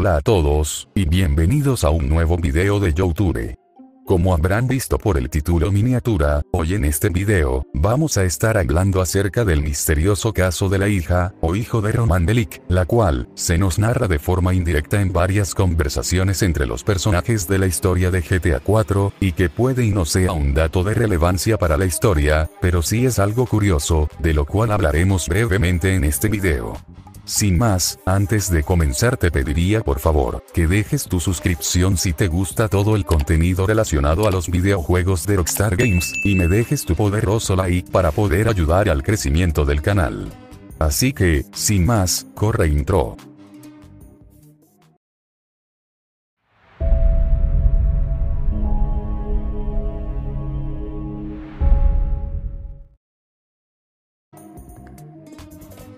Hola a todos, y bienvenidos a un nuevo video de YouTube. Como habrán visto por el título miniatura, hoy en este video, vamos a estar hablando acerca del misterioso caso de la hija, o hijo de Roman Bellic, la cual, se nos narra de forma indirecta en varias conversaciones entre los personajes de la historia de GTA 4, y que puede y no sea un dato de relevancia para la historia, pero sí es algo curioso, de lo cual hablaremos brevemente en este video. Sin más, antes de comenzar te pediría por favor, que dejes tu suscripción si te gusta todo el contenido relacionado a los videojuegos de Rockstar Games, y me dejes tu poderoso like para poder ayudar al crecimiento del canal. Así que, sin más, corre intro.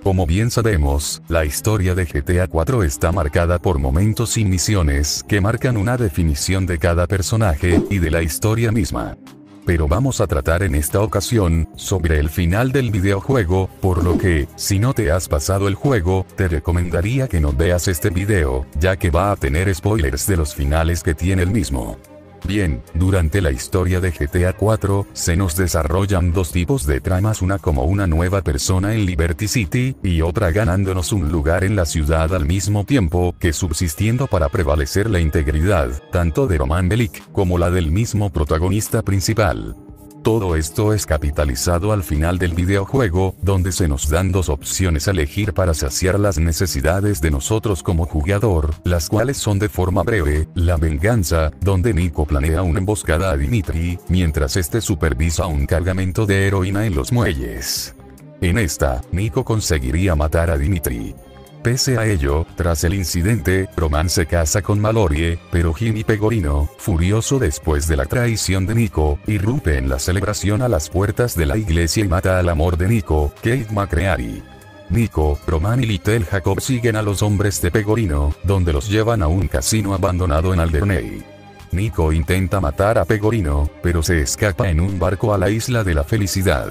Como bien sabemos, la historia de GTA 4 está marcada por momentos y misiones que marcan una definición de cada personaje y de la historia misma. Pero vamos a tratar en esta ocasión, sobre el final del videojuego, por lo que, si no te has pasado el juego, te recomendaría que no veas este video, ya que va a tener spoilers de los finales que tiene el mismo. Bien, durante la historia de GTA 4, se nos desarrollan dos tipos de tramas, una como una nueva persona en Liberty City, y otra ganándonos un lugar en la ciudad al mismo tiempo que subsistiendo para prevalecer la integridad, tanto de Roman Bellic, como la del mismo protagonista principal. Todo esto es capitalizado al final del videojuego, donde se nos dan dos opciones a elegir para saciar las necesidades de nosotros como jugador, las cuales son de forma breve, la venganza, donde Niko planea una emboscada a Dimitri, mientras este supervisa un cargamento de heroína en los muelles. En esta, Niko conseguiría matar a Dimitri. Pese a ello, tras el incidente, Roman se casa con Mallorie, pero Jimmy Pegorino, furioso después de la traición de Niko, irrumpe en la celebración a las puertas de la iglesia y mata al amor de Niko, Kate McCreary. Niko, Roman y Little Jacob siguen a los hombres de Pegorino, donde los llevan a un casino abandonado en Alderney. Niko intenta matar a Pegorino, pero se escapa en un barco a la Isla de la Felicidad.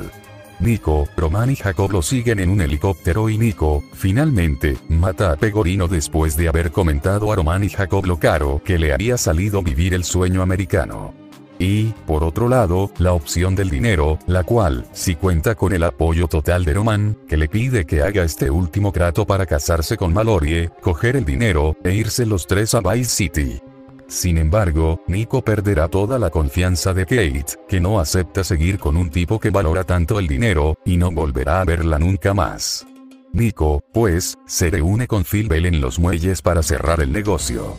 Niko, Roman y Jacob lo siguen en un helicóptero y Niko, finalmente, mata a Pegorino después de haber comentado a Roman y Jacob lo caro que le había salido vivir el sueño americano. Y, por otro lado, la opción del dinero, la cual, si cuenta con el apoyo total de Roman, que le pide que haga este último trato para casarse con Mallorie, coger el dinero, e irse los tres a Vice City. Sin embargo, Niko perderá toda la confianza de Kate, que no acepta seguir con un tipo que valora tanto el dinero, y no volverá a verla nunca más. Niko, pues, se reúne con Phil Bell en los muelles para cerrar el negocio.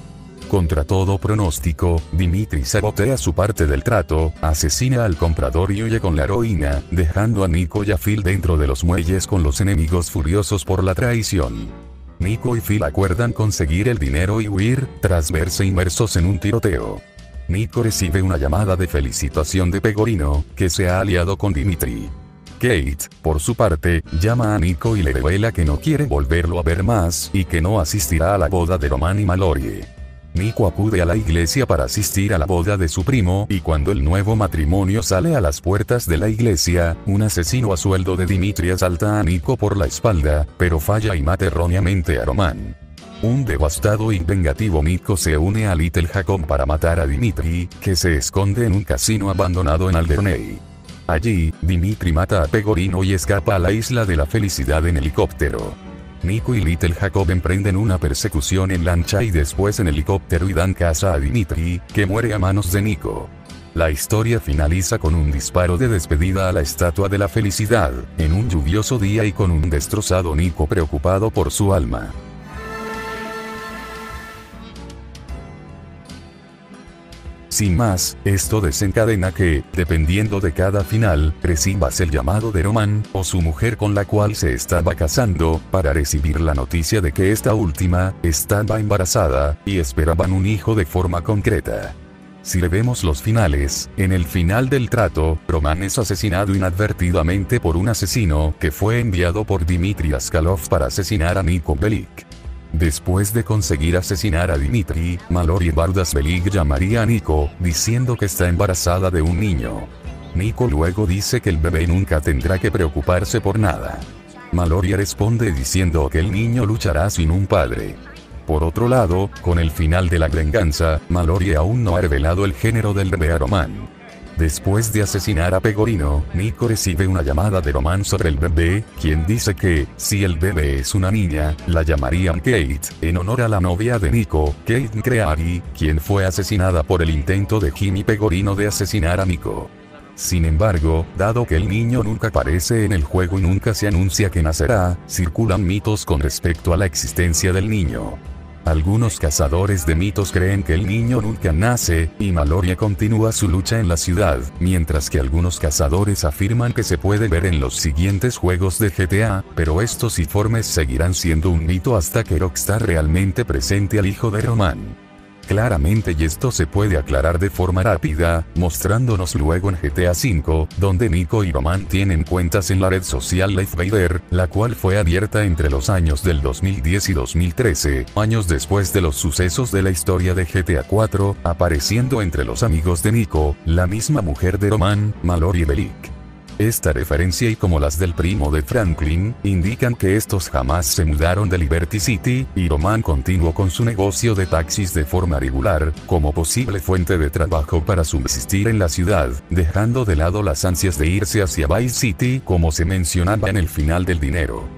Contra todo pronóstico, Dimitri sabotea su parte del trato, asesina al comprador y huye con la heroína, dejando a Niko y a Phil dentro de los muelles con los enemigos furiosos por la traición. Niko y Phil acuerdan conseguir el dinero y huir, tras verse inmersos en un tiroteo. Niko recibe una llamada de felicitación de Pegorino, que se ha aliado con Dimitri. Kate, por su parte, llama a Niko y le revela que no quiere volverlo a ver más, y que no asistirá a la boda de Roman y Mallorie. Niko acude a la iglesia para asistir a la boda de su primo, y cuando el nuevo matrimonio sale a las puertas de la iglesia, un asesino a sueldo de Dimitri asalta a Niko por la espalda, pero falla y mata erróneamente a Roman. Un devastado y vengativo Niko se une a Little Jacob para matar a Dimitri, que se esconde en un casino abandonado en Alderney. Allí, Dimitri mata a Pegorino y escapa a la Isla de la Felicidad en helicóptero. Niko y Little Jacob emprenden una persecución en lancha y después en helicóptero y dan caza a Dimitri, que muere a manos de Niko. La historia finaliza con un disparo de despedida a la Estatua de la Felicidad, en un lluvioso día y con un destrozado Niko preocupado por su alma. Sin más, esto desencadena que, dependiendo de cada final, recibas el llamado de Roman, o su mujer con la cual se estaba casando, para recibir la noticia de que esta última, estaba embarazada, y esperaban un hijo de forma concreta. Si revemos los finales, en el final del trato, Roman es asesinado inadvertidamente por un asesino que fue enviado por Dimitri Askalov para asesinar a Niko Bellic. Después de conseguir asesinar a Dimitri, Mallorie Bardas-Velic llamaría a Niko, diciendo que está embarazada de un niño. Niko luego dice que el bebé nunca tendrá que preocuparse por nada. Mallorie responde diciendo que el niño luchará sin un padre. Por otro lado, con el final de La Venganza, Mallorie aún no ha revelado el género del bebé-román. Después de asesinar a Pegorino, Niko recibe una llamada de Roman sobre el bebé, quien dice que, si el bebé es una niña, la llamarían Kate, en honor a la novia de Niko, Kate McCreary, quien fue asesinada por el intento de Jimmy Pegorino de asesinar a Niko. Sin embargo, dado que el niño nunca aparece en el juego y nunca se anuncia que nacerá, circulan mitos con respecto a la existencia del niño. Algunos cazadores de mitos creen que el niño nunca nace, y Mallorie continúa su lucha en la ciudad, mientras que algunos cazadores afirman que se puede ver en los siguientes juegos de GTA, pero estos informes seguirán siendo un mito hasta que Rockstar realmente presente al hijo de Roman. Claramente, y esto se puede aclarar de forma rápida, mostrándonos luego en GTA V, donde Niko y Roman tienen cuentas en la red social Lifebader, la cual fue abierta entre los años del 2010 y 2013, años después de los sucesos de la historia de GTA 4, apareciendo entre los amigos de Niko, la misma mujer de Roman, Mallorie Bardas-Velic. Esta referencia y como las del primo de Franklin, indican que estos jamás se mudaron de Liberty City, y Roman continuó con su negocio de taxis de forma regular, como posible fuente de trabajo para subsistir en la ciudad, dejando de lado las ansias de irse hacia Vice City como se mencionaba en el final del dinero.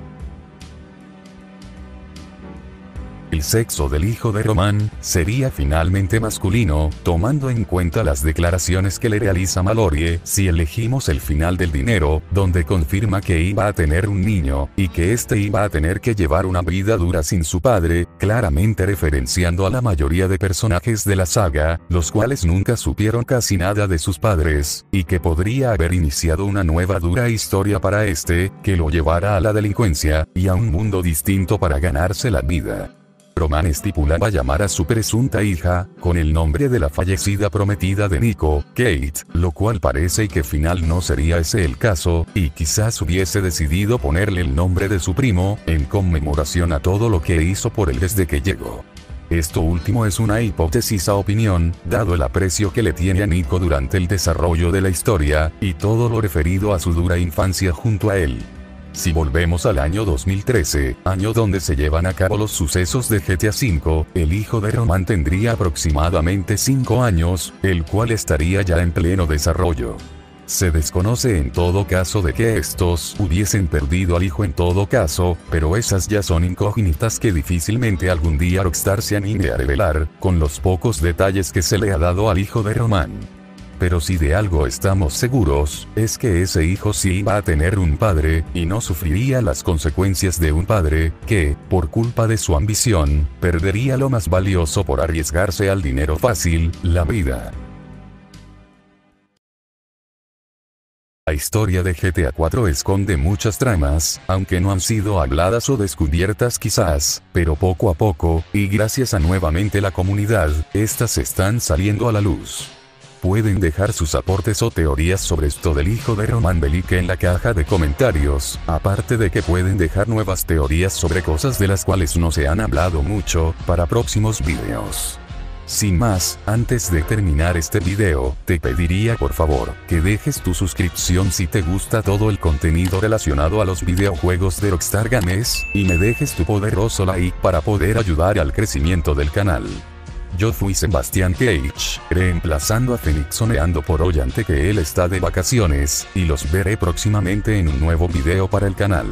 El sexo del hijo de Roman sería finalmente masculino, tomando en cuenta las declaraciones que le realiza Mallorie, si elegimos el final del dinero, donde confirma que iba a tener un niño, y que este iba a tener que llevar una vida dura sin su padre, claramente referenciando a la mayoría de personajes de la saga, los cuales nunca supieron casi nada de sus padres, y que podría haber iniciado una nueva dura historia para este, que lo llevara a la delincuencia, y a un mundo distinto para ganarse la vida. Roman estipulaba llamar a su presunta hija, con el nombre de la fallecida prometida de Niko, Kate, lo cual parece que al final no sería ese el caso, y quizás hubiese decidido ponerle el nombre de su primo, en conmemoración a todo lo que hizo por él desde que llegó. Esto último es una hipótesis a opinión, dado el aprecio que le tiene a Niko durante el desarrollo de la historia, y todo lo referido a su dura infancia junto a él. Si volvemos al año 2013, año donde se llevan a cabo los sucesos de GTA V, el hijo de Roman tendría aproximadamente 5 años, el cual estaría ya en pleno desarrollo. Se desconoce en todo caso de que estos hubiesen perdido al hijo en todo caso, pero esas ya son incógnitas que difícilmente algún día Rockstar se anime a revelar, con los pocos detalles que se le ha dado al hijo de Roman. Pero si de algo estamos seguros, es que ese hijo sí iba a tener un padre, y no sufriría las consecuencias de un padre, que, por culpa de su ambición, perdería lo más valioso por arriesgarse al dinero fácil, la vida. La historia de GTA 4 esconde muchas tramas, aunque no han sido habladas o descubiertas quizás, pero poco a poco, y gracias a nuevamente la comunidad, estas están saliendo a la luz. Pueden dejar sus aportes o teorías sobre esto del hijo de Roman Bellic en la caja de comentarios, aparte de que pueden dejar nuevas teorías sobre cosas de las cuales no se han hablado mucho, para próximos videos. Sin más, antes de terminar este video, te pediría por favor, que dejes tu suscripción si te gusta todo el contenido relacionado a los videojuegos de Rockstar Games, y me dejes tu poderoso like para poder ayudar al crecimiento del canal. Yo fui Sebastian Cage, reemplazando a FenixZoneando por hoy ante que él está de vacaciones, y los veré próximamente en un nuevo video para el canal.